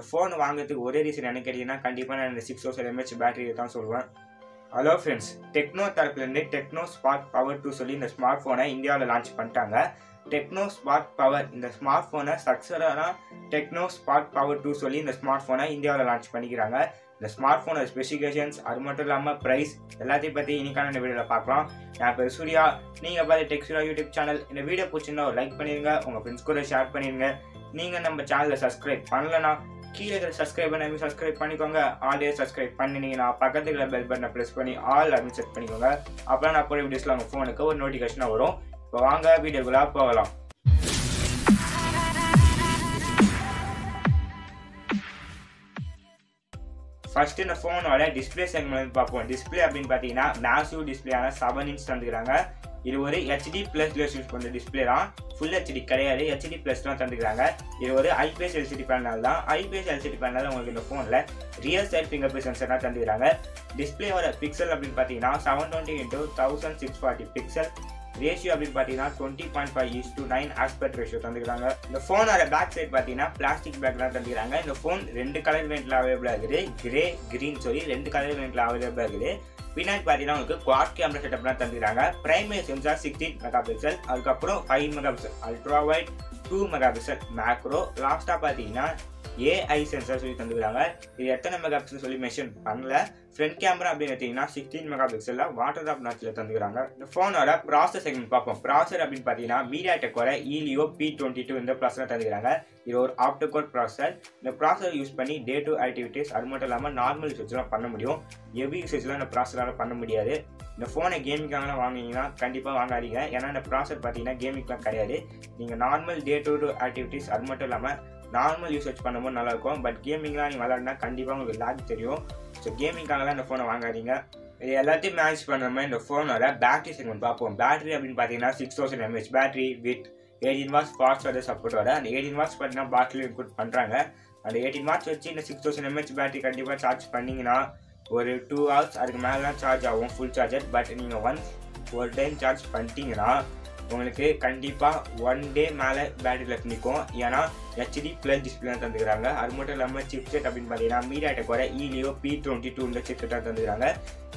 The phone வாங்குறதுக்கு ஒரே reason என்ன கேட்டீங்கன்னா கண்டிப்பா நான் 6000 mAh battery தான் சொல்வேன். Hello friends, Tecno தரப்புல இருந்து Tecno Spark Power 2 சொல்லி இந்த ஸ்மார்ட் போனை இந்தியாவுல லான்ச் பண்ணிட்டாங்க. Tecno Spark Power இந்த ஸ்மார்ட் போனை சக்சஸரா Tecno Spark Power 2 சொல்லி இந்த ஸ்மார்ட் போனை இந்தியாவுல லான்ச் பண்ணிக்கறாங்க. இந்த ஸ்மார்ட் போனோட ஸ்பெசிஃபிகேஷன்ஸ் அது மட்டும் இல்லாம பிரைஸ் எல்லாத்தையும் பத்தி இன்னைக்கான இந்த வீடியோல பார்க்கலாம். நான் பேர் சூர்யா, நீங்க பாரு டெக் சூர்யா YouTube சேனல். இந்த வீடியோ பிடிச்சிருந்தா ஒரு லைக் பண்ணிருங்க, உங்க ஃப்ரெண்ட்ஸ் கூட ஷேர் பண்ணிருங்க. நீங்க நம்ம சேனலை சப்ஸ்கிரைப் பண்ணலனா கீழே இருக்கிற சப்ஸ்கிரைப் பண்ணி சப்ஸ்கிரைப் பண்ணிக்கோங்க. ஆல்ரெடி சப்ஸ்கிரைப் பண்ணினீங்கன்னா பக்கத்துல பெல் பட்டனை ப்ரெஸ் பண்ணி ஆல் அப்படின்னு செட் பண்ணிக்கோங்க. அப்புறம் நான் போகிற வீடியோஸ்ல உங்க ஃபோனுக்கு ஒரு நோட்டிஃபிகேஷனாக வரும். இப்போ வாங்க வீடியோக்குள்ள போகலாம். ஃபர்ஸ்ட் இந்த ஃபோனோட டிஸ்பிளே செக்மெண்ட் பார்ப்போம். டிஸ்பிளே அப்படின்னு பார்த்தீங்கன்னா மேசிவ் டிஸ்பிளேயான 7" தந்துக்கிறாங்க. இது ஒரு HD+ ரெசல்யூஷன் கொண்ட டிஸ்பிளே தான். ஃபுல் HD கிடையாது, HD+ தான் தந்துக்கிறாங்க. இது ஒரு IPS LCD பேனல் தான். IPS LCD பேனல் உங்களுக்கு இந்த ஃபோனில் rear side fingerprint sensor தான் தந்துக்கிறாங்க. டிஸ்பிளேயோட பிக்சல் அப்படின்னு பார்த்தீங்கன்னா 720x1640 பிக்சல். ரேஷியோ அப்படின்னு பார்த்தீங்கன்னா 20.5:9 ஆஸ்பெக்ட் ரேஷியோ தந்துக்கிறாங்க. இந்த ஃபோனோட பேக் சைட் பார்த்தீங்கன்னா பிளாஸ்டிக் பேக் தான் தந்துக்கிறாங்க. இந்த ஃபோன் 2 கலர் வேண்டியில் அவைலபிளாக இருக்குது. கிரே கிரீன் சொல்லி 2 கலர் வேண்டியில் அவைலபிளாக இருக்குது. பின்னாடி பார்த்தீங்கன்னா உங்களுக்கு குவாட் கேமரா செட்டப்லாம் தந்துக்கிறாங்க. பிரைமரி சென்சார் 16 MP, அதுக்கப்புறம் 5 MP, ultra wide 2 MP, macro. லாஸ்ட்டாக பார்த்தீங்கன்னா AI சென்சார் சொல்லி தந்துக்கிறாங்க. இது எத்தனை மெகாபிக்சல் சொல்லி மென்ஷன் பண்ணல. ஃப்ரண்ட் கேமரா அப்படின்னு பார்த்தீங்கன்னா 16 MP வாட்டர் டாப் நாட்சில் தந்துக்கிறாங்க. இந்த ஃபோனோட ப்ராசஸ் செக்மெண்ட் பார்ப்போம். ப்ராசர் அப்படின்னு பார்த்தீங்கன்னா மீடியாடெக்கோட Helio P22 இந்த ப்ராசர் தந்துக்கிறாங்க. இது ஒரு ஆப்டோகோர் ப்ராசர். இந்த ப்ராசர் யூஸ் பண்ணி டே டு ஆக்டிவிட்டிஸ் அது மட்டும் இல்லாமல் நார்மல் யூசேஜ்லாம் பண்ண முடியும். ஹெவி யூசேஜ்லாம் இந்த ப்ராசரால் பண்ண முடியாது. இந்த ஃபோனை கேமிங்காகலாம் வாங்கினீங்கன்னா கண்டிப்பாக வாங்காதீங்க. ஏன்னா இந்த ப்ராசர் பார்த்தீங்கன்னா கேமிங்லாம் கிடையாது. நீங்கள் நார்மல் டே டு ஆக்டிவிட்டிஸ் அது மட்டும் இல்லாமல் நார்மல் யூசேஜ் பண்ணும்போது நல்லாயிருக்கும். பட் கேமிங்லாம் நீங்கள் விளாட்னா கண்டிப்பாக உங்களுக்கு லாக் தெரியும். ஸோ கேமிங்காகலாம் இந்த ஃபோனை வாங்காதீங்க. இது எல்லாத்தையும் மேனேஜ் பண்ணுற மாதிரி இந்த ஃபோனோட பேட்டரி செக்மெண்ட் பார்ப்போம். பேட்டரி அப்படின்னு பார்த்தீங்கன்னா 6000 mAh battery with 18 watts fast charger சப்போர்ட்டோட. அந்த 18 watts பார்த்தீங்கன்னா பாட்டில் இன்க்ளூட் பண்ணுறாங்க. அந்த 18 watts வச்சு இந்த 6000 mAh பேட்டரி கண்டிப்பாக சார்ஜ் பண்ணிங்கன்னா ஒரு 2 hours அதுக்கு மேலே தான் சார்ஜ் ஆகும் ஃபுல் சார்ஜர். பட் நீங்கள் ஒரு டைம் சார்ஜ் பண்ணிட்டீங்கன்னா உங்களுக்கு கண்டிப்பாக 1 day மேலே பேட்டரி லைஃப் நிற்கும். ஏன்னா HD+ டிஸ்பிளே தான் தந்துக்கிறாங்க. அது மட்டும் இல்லாமல் சிப்செட் அப்படின்னு பார்த்தீங்கன்னா மீடியாடெக்கோட Helio P22 இந்த சிப்செட் தான் தந்துக்கிறாங்க.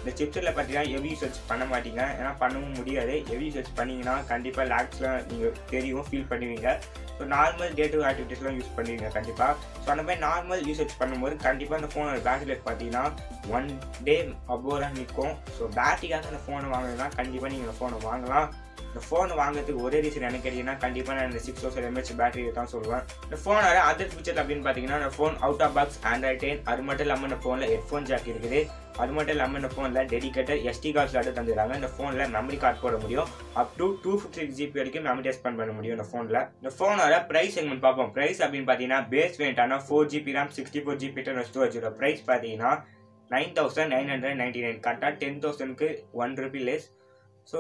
இந்த சிப்செட்டில் பார்த்தீங்கன்னா ஹெவி யூசேஜ் பண்ண மாட்டீங்க. ஏன்னா பண்ணவும் முடியாது. ஹெவி யூசேஜ் பண்ணிங்கன்னா கண்டிப்பாக லேக்ஸ்லாம் நீங்கள் தெரியும், ஃபீல் பண்ணுவீங்க. ஸோ நார்மல் டே டு ஆக்டிவிட்டிஸ்லாம் யூஸ் பண்ணுவீங்க கண்டிப்பாக. ஸோ அந்த மாதிரி நார்மல் யூசேஜ் பண்ணும்போது கண்டிப்பாக அந்த ஃபோனோட பேட்டரி லைஃப் பார்த்தீங்கன்னா 1 day அபோவாக நிற்கும். ஸோ பேட்டரிக்காக அந்த ஃபோனை வாங்கினா கண்டிப்பாக நீங்கள் இந்த ஃபோனை வாங்கலாம். இந்த ஃபோன் வாங்குறதுக்கு ஒரே ரீசன் என்ன கேட்டீங்கன்னா கண்டிப்பாக நான் இந்த 6000 mAh பேட்டரி தான் சொல்லுவேன். இந்த ஃபோனோட அதர் ஃபீச்சர் அப்படின்னு பார்த்தீங்கன்னா இந்த phone out of box Android 10. அது மட்டும் இல்லாமல் இந்த ஃபோனில் ஹெட்ஃபோன் ஜாக் இருக்குது. அது மட்டும் இல்லாமல் இந்த ஃபோனில் டெடிகேட்டட் SD கார்டு ஸ்லாட் தந்துடுறாங்க. இந்த ஃபோனில் மெமரி கார்டு போட முடியும். அப் டு 256 GB வரைக்கும் மெமரி எக்ஸ்பேண்ட் பண்ண முடியும் இந்த ஃபோனில். இந்த ஃபோனோட ப்ரைஸ் செக்மெண்ட் பார்ப்போம். ப்ரைஸ் அப்படின்னு பார்த்தீங்கன்னா பேஸ் வேண்டானா 4 GB RAM 64 GB ஸ்டோரேஜோட ப்ரைஸ் பார்த்தீங்கன்னா 9999. கரெக்டாக 10,000க்கு ₹1 லெஸ். ஸோ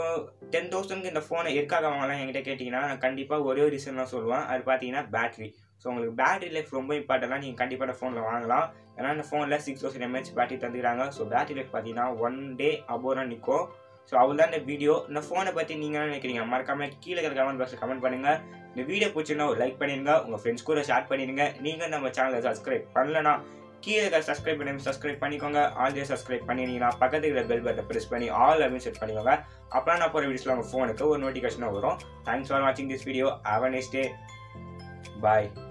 10,000க்கு இந்த ஃபோனை எதுக்காக வாங்கலாம் என்கிட்ட கேட்டிங்கன்னா நான் கண்டிப்பாக ஒரே ரீசன் தான் சொல்லுவேன். அது பார்த்தீங்கன்னா பேட்ரி. ஸோ உங்களுக்கு பேட்டரி லைஃப் ரொம்ப இம்பார்ட்டண்டாக நீங்கள் கண்டிப்பாக இந்த ஃபோனில் வாங்கலாம். ஏன்னா இந்த ஃபோனில் 6000 mAh பேட்டரி தந்துக்கிறாங்க. ஸோ பேட்டரி லைஃப் பார்த்தீங்கன்னா 1 day அபோவாக நிற்கும். ஸோ அவ்வளோதான் இந்த வீடியோ. இந்த ஃபோனை பற்றி நீங்கள் என்ன நினைக்கிறீங்க மறக்காம கீழே இருக்கிற கமெண்ட் பாக்ஸில் கமெண்ட் பண்ணுங்கள். இந்த வீடியோ பிடிச்சிருந்தா ஒரு லைக் பண்ணிடுங்க, உங்கள் ஃப்ரெண்ட்ஸ் கூட ஷேர் பண்ணிடுங்க. நீங்கள் நம்ம சேனலை சப்ஸ்கிரைப் பண்ணலனா கீழே இருக்கிற சப்ஸ்கிரைப் பண்ணிக்கோங்க. ஆல்ரெடி சப்ஸ்கிரைப் பண்ணிங்கன்னா பக்கத்து இருக்கிற பெல் பட்டனை ப்ரெஸ் பண்ணி ஆல் அப்படின்னு செட் பண்ணிக்கோங்க. அப்புறம் நான் போகிற வீடியோஸில் உங்கள் ஃபோனுக்கு ஒரு நோட்டிஃபிகேஷனாக வரும். தேங்க்ஸ் ஃபார் வாட்சிங் this video. Have a nice day. Bye.